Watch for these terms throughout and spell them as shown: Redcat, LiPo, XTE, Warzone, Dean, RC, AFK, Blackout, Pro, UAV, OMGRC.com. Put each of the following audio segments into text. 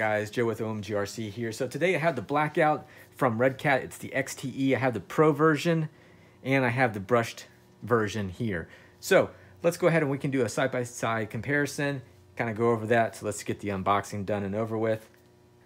on, guys? Joe with OMGRC here. So today I have the Blackout from Redcat. It's the XTE. I have the Pro version and I have the brushed version here. So let's go ahead and we can do a side-by-side comparison, kind of go over that. So let's get the unboxing done and over with.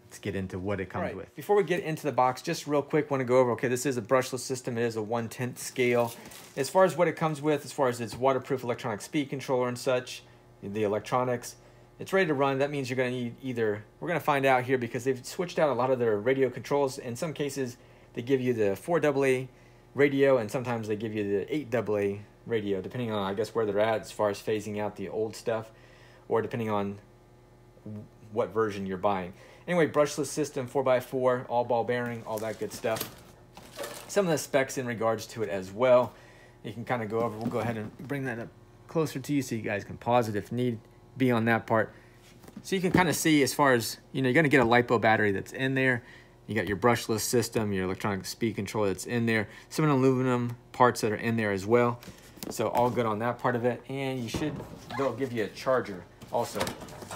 Let's get into what it comes with. Before we get into the box, just real quick, want to go over, okay, this is a brushless system. It is a 1/10 scale. As far as what it comes with, as far as its waterproof electronic speed controller and such, the electronics, it's ready to run. That means you're going to need either, we're going to find out here because they've switched out a lot of their radio controls. In some cases, they give you the 4AA radio and sometimes they give you the 8AA radio, depending on, I guess, where they're at as far as phasing out the old stuff or depending on what version you're buying. Anyway, brushless system, 4x4, all ball bearing, all that good stuff. Some of the specs in regards to it as well. You can kind of go over, we'll go ahead and bring that up closer to you so you guys can pause it if need be on that part. So you can kind of see as far as, you know, you're gonna get a LiPo battery that's in there. You got your brushless system, your electronic speed controller that's in there, some of the aluminum parts that are in there as well. So all good on that part of it. And you should, they'll give you a charger also.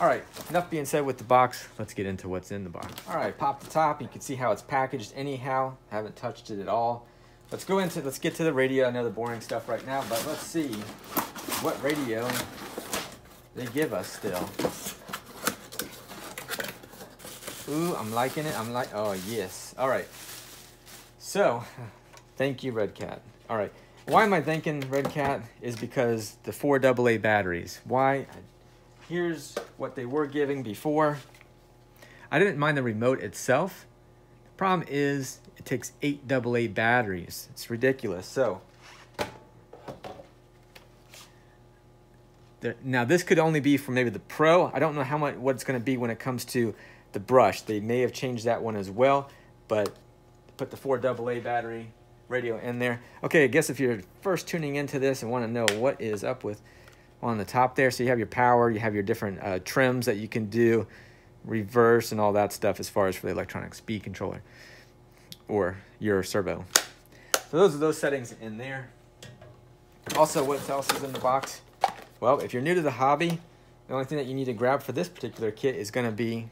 All right, enough being said with the box. Let's get into what's in the box. All right, pop the top. You can see how it's packaged anyhow. I haven't touched it at all. Let's get to the radio. I know the boring stuff right now, but let's see what radio they give us still. Ooh, I'm liking it. Oh yes. All right. So, thank you, Redcat. All right. Why am I thanking Redcat? Is because the 4AA batteries. Why? Here's what they were giving before. I didn't mind the remote itself. The problem is it takes 8AA batteries. It's ridiculous. So there, now this could only be for maybe the Pro. I don't know how much what it's going to be when it comes to the brush. They may have changed that one as well, but put the 4AA battery radio in there. Okay, I guess if you're first tuning into this and want to know what is up with on the top there, so you have your power, you have your different trims that you can do, reverse and all that stuff as far as for the electronic speed controller or your servo. So those are those settings in there. Also, what else is in the box? Well, if you're new to the hobby, the only thing that you need to grab for this particular kit is going to be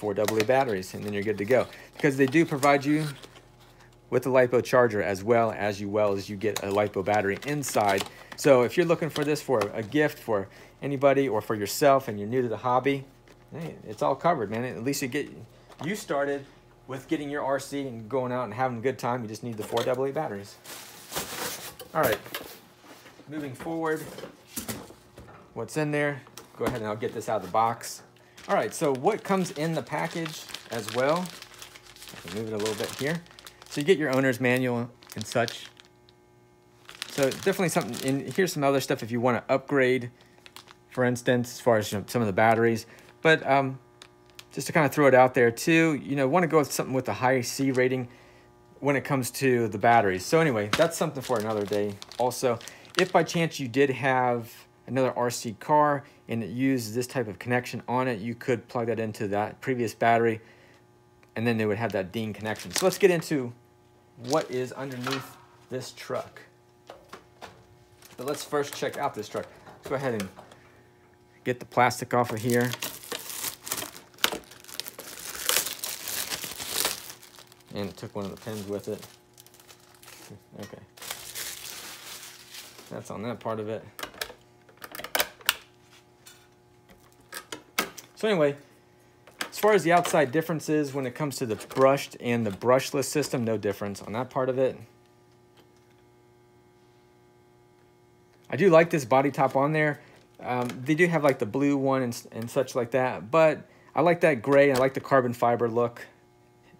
4AA batteries, and then you're good to go, because they do provide you with a LiPo charger as well as you get a LiPo battery inside. So if you're looking for this for a gift for anybody or for yourself and you're new to the hobby, hey, it's all covered, man. At least you started with getting your RC and going out and having a good time. You just need the 4AA batteries. All right, moving forward, what's in there? Go ahead and I'll get this out of the box. All right, so what comes in the package as well? I can move it a little bit here. So you get your owner's manual and such. So definitely something, and here's some other stuff if you want to upgrade, for instance, as far as, you know, some of the batteries. But just to kind of throw it out there too, you know, want to go with something with a high C rating when it comes to the batteries. So anyway, that's something for another day. Also, if by chance you did have another RC car and it used this type of connection on it, you could plug that into that previous battery and then they would have that Dean connection. So let's get into what is underneath this truck. But let's first check out this truck. Let's go ahead and get the plastic off of here. And it took one of the pins with it. Okay. That's on that part of it. So anyway, as far as the outside differences when it comes to the brushed and the brushless system, no difference on that part of it. I do like this body top on there. They do have like the blue one and such like that, but I like that gray and I like the carbon fiber look.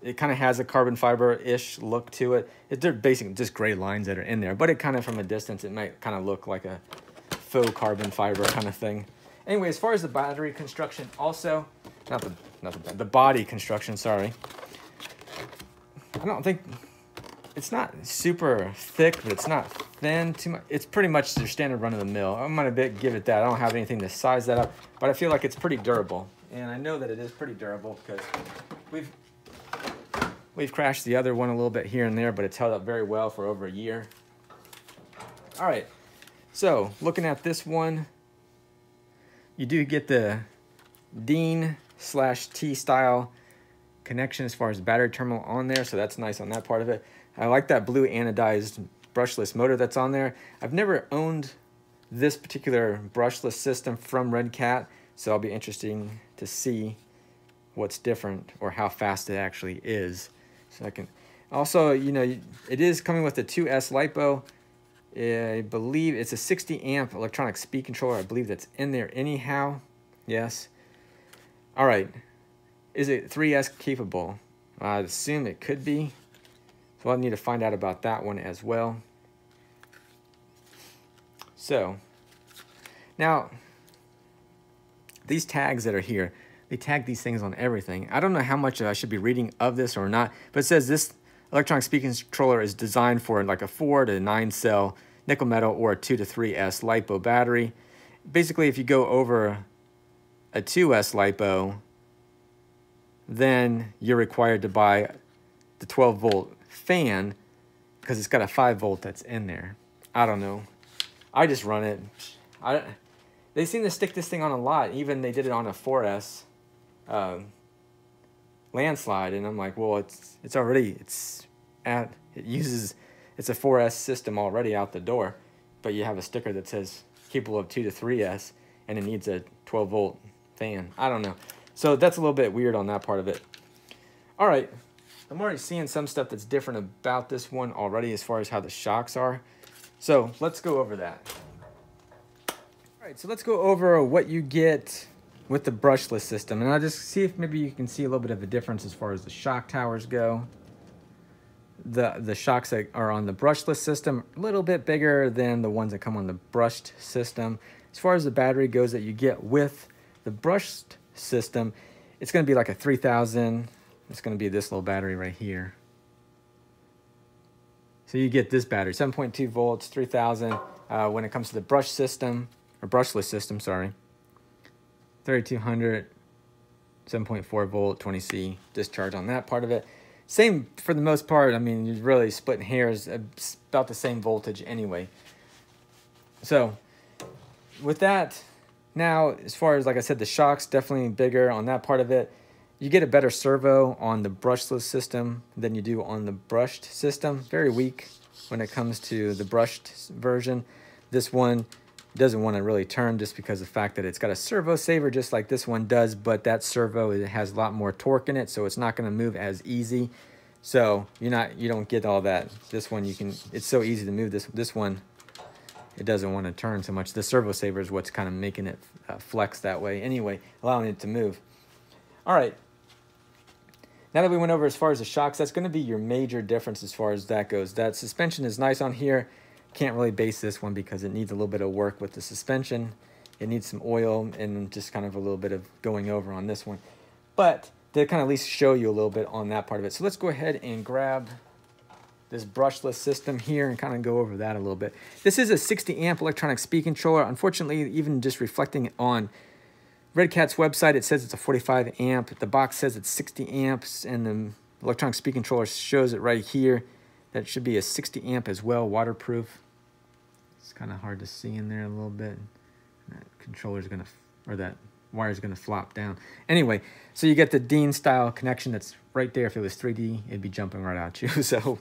It kind of has a carbon fiber-ish look to it. They're basically just gray lines that are in there, but it kind of from a distance, it might kind of look like a faux carbon fiber kind of thing. Anyway, as far as the battery construction also, not the body construction, sorry. I don't think, it's not super thick, but it's not thin too much. It's pretty much your standard run-of-the-mill. I'm going to give it that. I don't have anything to size that up, but I feel like it's pretty durable. And I know that it is pretty durable because we've crashed the other one a little bit here and there, but it's held up very well for over a year. All right, so looking at this one, you do get the Dean T style connection as far as battery terminal on there, so that's nice on that part of it. I like that blue anodized brushless motor that's on there. I've never owned this particular brushless system from Redcat, so I'll be interesting to see what's different or how fast it actually is. So I can also, you know, it is coming with the 2S LiPo. I believe it's a 60 amp electronic speed controller. I believe that's in there anyhow. Yes. All right. Is it 3S capable? I assume it could be. So I'll need to find out about that one as well. So now these tags that are here, they tag these things on everything. I don't know how much I should be reading of this or not, but it says this electronic speed controller is designed for like a 4 to 9 cell nickel metal or a 2 to 3S LiPo battery. Basically, if you go over a 2S LiPo, then you're required to buy the 12-volt fan because it's got a 5-volt that's in there. I don't know. I just run it. They seem to stick this thing on a lot. Even they did it on a 4S landslide, and I'm like, well, it's a 4S system already out the door, but you have a sticker that says capable of 2 to 3S, and it needs a 12-volt fan. I don't know. So that's a little bit weird on that part of it. All right. I'm already seeing some stuff that's different about this one already as far as how the shocks are. So let's go over that. All right, so let's go over what you get with the brushless system. And I'll just see if maybe you can see a little bit of a difference as far as the shock towers go. The shocks that are on the brushless system, a little bit bigger than the ones that come on the brushed system. As far as the battery goes that you get with the brushed system, it's going to be like a 3000. It's going to be this little battery right here. So you get this battery, 7.2 volts, 3000. When it comes to the brushless system, sorry, 3200, 7.4 volt, 20C discharge on that part of it. Same for the most part. I mean, you're really splitting hairs, about the same voltage anyway. So with that, now, as far as, like I said, the shock's definitely bigger on that part of it. You get a better servo on the brushless system than you do on the brushed system. Very weak when it comes to the brushed version. This one doesn't want to really turn just because of the fact that it's got a servo saver just like this one does, but that servo, it has a lot more torque in it, so it's not going to move as easy. So you don't get all that. This one, you can, it's so easy to move. This one, it doesn't want to turn so much. The servo saver is what's kind of making it flex that way anyway, allowing it to move. All right. Now that we went over as far as the shocks, that's going to be your major difference as far as that goes. That suspension is nice on here. Can't really base this one because it needs a little bit of work with the suspension. It needs some oil and just kind of a little bit of going over on this one. But to kind of at least show you a little bit on that part of it. So let's go ahead and grab this brushless system here and kind of go over that a little bit. This is a 60 amp electronic speed controller. Unfortunately, even just reflecting on Redcat's website, it says it's a 45 amp. The box says it's 60 amps, and the electronic speed controller shows it right here. That should be a 60 amp as well, waterproof. It's kind of hard to see in there a little bit. That controller's going to, or that wire's going to flop down. Anyway, so you get the Dean style connection that's right there. If it was 3D, it'd be jumping right at you. So,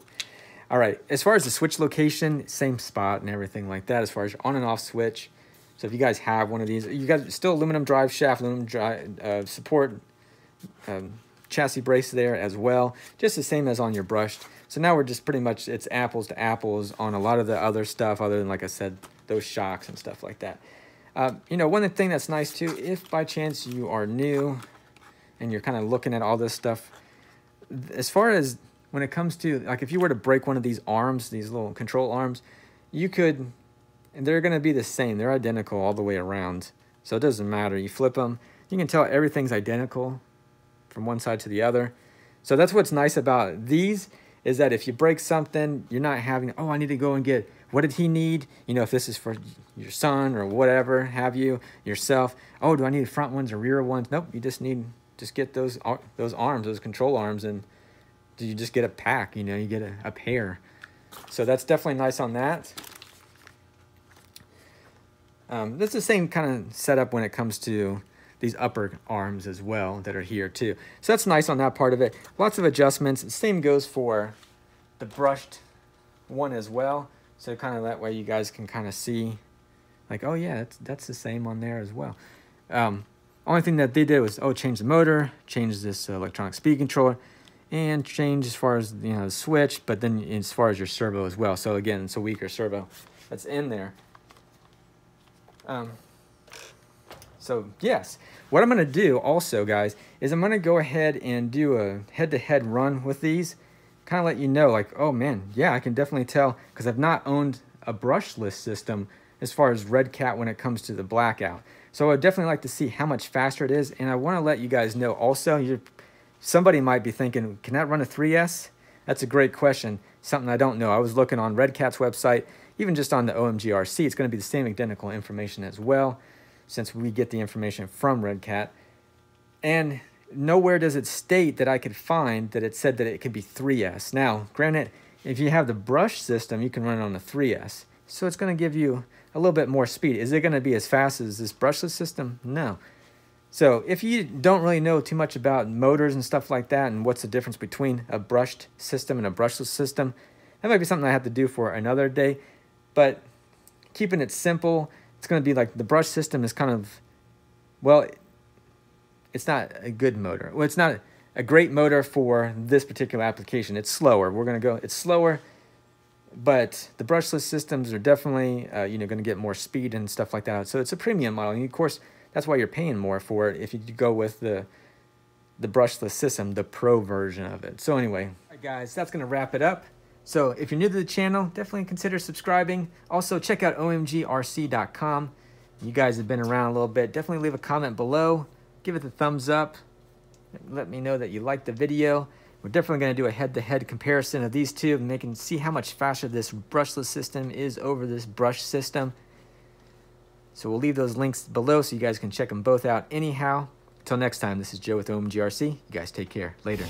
all right, as far as the switch location, same spot and everything like that, as far as your on and off switch. So if you guys have one of these, you guys still aluminum drive shaft, aluminum drive, support chassis brace there as well, just the same as on your brushed. So now we're just pretty much, it's apples to apples on a lot of the other stuff other than, like I said, those shocks and stuff like that. You know, one thing that's nice too, if by chance you are new and you're kind of looking at all this stuff, as far as when it comes to, like if you were to break one of these arms, these little control arms, you could... and they're going to be the same. They're identical all the way around. So it doesn't matter. You flip them. You can tell everything's identical from one side to the other. So that's what's nice about these is that if you break something, you're not having, oh, I need to go and get, what did he need? You know, if this is for your son or whatever, have you, yourself. Oh, do I need front ones or rear ones? Nope, you just need, just get those arms, those control arms, and you just get a pack, you know, you get a pair. So that's definitely nice on that. That's the same kind of setup when it comes to these upper arms as well that are here too. So that's nice on that part of it. Lots of adjustments. The same goes for the brushed one as well. So kind of that way you guys can kind of see like, oh yeah, that's the same on there as well. Only thing that they did was, oh, change the motor, change this electronic speed controller, and change as far as, you know, the switch, but then as far as your servo as well. So again, it's a weaker servo that's in there. So yes, what I'm going to do also, guys, is I'm going to go ahead and do a head-to-head run with these, kind of let you know, like, oh man, yeah, I can definitely tell, because I've not owned a brushless system as far as Redcat when it comes to the Blackout. So I'd definitely like to see how much faster it is, and I want to let you guys know also, somebody might be thinking, can that run a 3S? That's a great question, something I don't know. I was looking on Redcat's website, even just on the OMGRC, it's going to be the same identical information as well, since we get the information from Redcat. And nowhere does it state that I could find that it said that it could be 3S. Now, granted, if you have the brush system, you can run it on a 3S. So it's going to give you a little bit more speed. Is it going to be as fast as this brushless system? No. So if you don't really know too much about motors and stuff like that, and what's the difference between a brushed system and a brushless system, that might be something I have to do for another day. But keeping it simple, it's going to be like the brush system is kind of, well, it's not a good motor. Well, it's not a great motor for this particular application. It's slower. We're going to go, it's slower. But the brushless systems are definitely, you know, going to get more speed and stuff like that. So it's a premium model. And, of course, that's why you're paying more for it if you go with the brushless system, the Pro version of it. So anyway, all right, guys, that's going to wrap it up. So if you're new to the channel, definitely consider subscribing. Also, check out OMGRC.com. You guys have been around a little bit. Definitely leave a comment below. Give it the thumbs up. Let me know that you liked the video. We're definitely going to do a head-to-head comparison of these two, and they can see how much faster this brushless system is over this brush system. So we'll leave those links below so you guys can check them both out anyhow. Until next time, this is Joe with OMGRC. You guys take care. Later.